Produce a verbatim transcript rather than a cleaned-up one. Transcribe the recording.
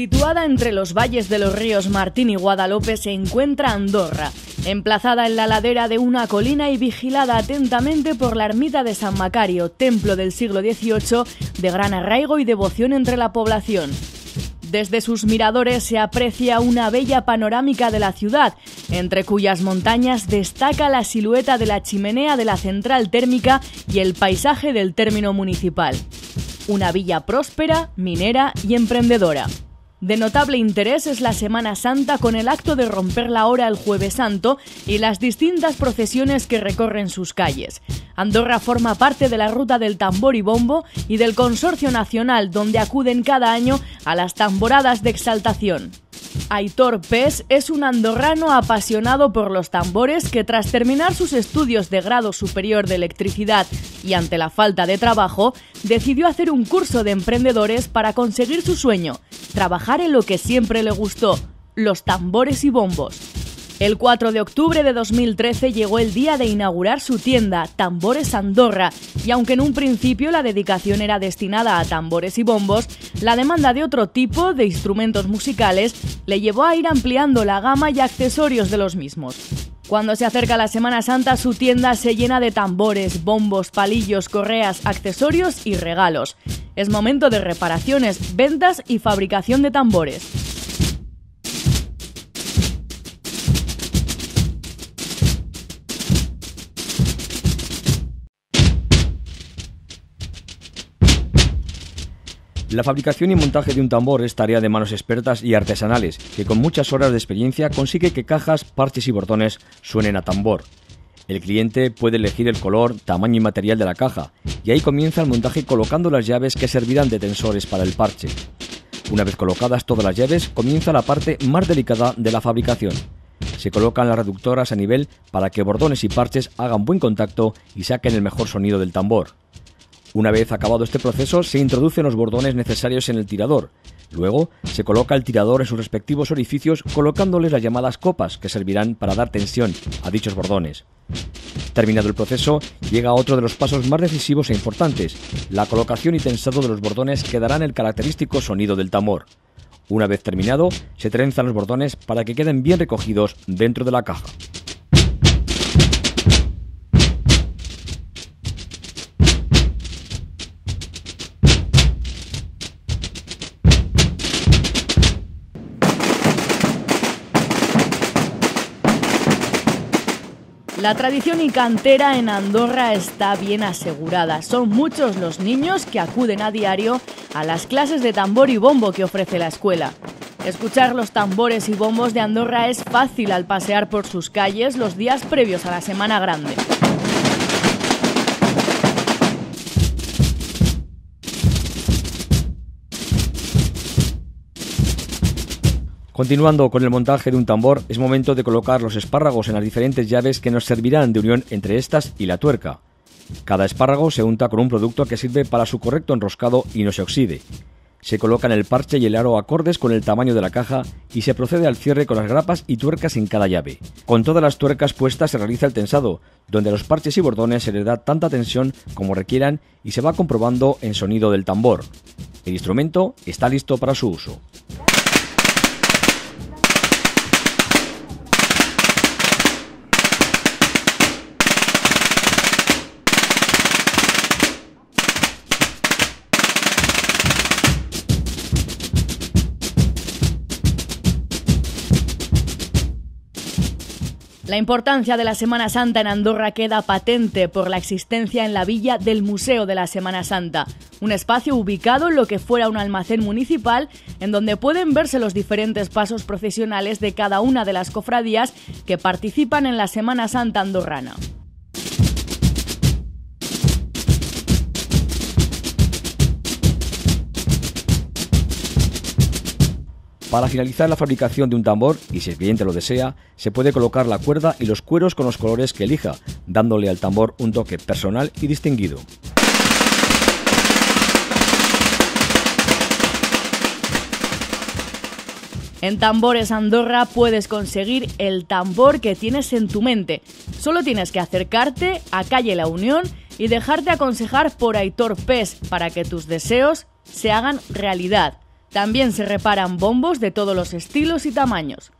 Situada entre los valles de los ríos Martín y Guadalope se encuentra Andorra, emplazada en la ladera de una colina y vigilada atentamente por la ermita de San Macario, templo del siglo dieciocho de gran arraigo y devoción entre la población. Desde sus miradores se aprecia una bella panorámica de la ciudad, entre cuyas montañas destaca la silueta de la chimenea de la central térmica y el paisaje del término municipal. Una villa próspera, minera y emprendedora. De notable interés es la Semana Santa, con el acto de romper la hora el Jueves Santo y las distintas procesiones que recorren sus calles. Andorra forma parte de la Ruta del Tambor y Bombo y del Consorcio Nacional, donde acuden cada año a las tamboradas de exaltación. Aitor Pes es un andorrano apasionado por los tambores que, tras terminar sus estudios de grado superior de electricidad y ante la falta de trabajo, decidió hacer un curso de emprendedores para conseguir su sueño: trabajar en lo que siempre le gustó, los tambores y bombos. El cuatro de octubre de dos mil trece llegó el día de inaugurar su tienda, Tambores Andorra, y aunque en un principio la dedicación era destinada a tambores y bombos, la demanda de otro tipo de instrumentos musicales le llevó a ir ampliando la gama y accesorios de los mismos. Cuando se acerca la Semana Santa, su tienda se llena de tambores, bombos, palillos, correas, accesorios y regalos. Es momento de reparaciones, ventas y fabricación de tambores. La fabricación y montaje de un tambor es tarea de manos expertas y artesanales, que con muchas horas de experiencia consigue que cajas, parches y bordones suenen a tambor. El cliente puede elegir el color, tamaño y material de la caja, y ahí comienza el montaje colocando las llaves que servirán de tensores para el parche. Una vez colocadas todas las llaves, comienza la parte más delicada de la fabricación. Se colocan las reductoras a nivel para que bordones y parches hagan buen contacto y saquen el mejor sonido del tambor. Una vez acabado este proceso, se introducen los bordones necesarios en el tirador. Luego, se coloca el tirador en sus respectivos orificios, colocándoles las llamadas copas, que servirán para dar tensión a dichos bordones. Terminado el proceso, llega otro de los pasos más decisivos e importantes: la colocación y tensado de los bordones que darán el característico sonido del tambor. Una vez terminado, se trenzan los bordones para que queden bien recogidos dentro de la caja. La tradición y cantera en Andorra está bien asegurada. Son muchos los niños que acuden a diario a las clases de tambor y bombo que ofrece la escuela. Escuchar los tambores y bombos de Andorra es fácil al pasear por sus calles los días previos a la Semana Grande. Continuando con el montaje de un tambor, es momento de colocar los espárragos en las diferentes llaves que nos servirán de unión entre estas y la tuerca. Cada espárrago se unta con un producto que sirve para su correcto enroscado y no se oxide. Se colocan el parche y el aro acordes con el tamaño de la caja y se procede al cierre con las grapas y tuercas en cada llave. Con todas las tuercas puestas se realiza el tensado, donde a los parches y bordones se les da tanta tensión como requieran y se va comprobando el sonido del tambor. El instrumento está listo para su uso. La importancia de la Semana Santa en Andorra queda patente por la existencia en la villa del Museo de la Semana Santa, un espacio ubicado en lo que fuera un almacén municipal, en donde pueden verse los diferentes pasos procesionales de cada una de las cofradías que participan en la Semana Santa andorrana. Para finalizar la fabricación de un tambor, y si el cliente lo desea, se puede colocar la cuerda y los cueros con los colores que elija, dándole al tambor un toque personal y distinguido. En Tambores Andorra puedes conseguir el tambor que tienes en tu mente. Solo tienes que acercarte a Calle La Unión y dejarte aconsejar por Aitor Pes para que tus deseos se hagan realidad. También se reparan bombos de todos los estilos y tamaños.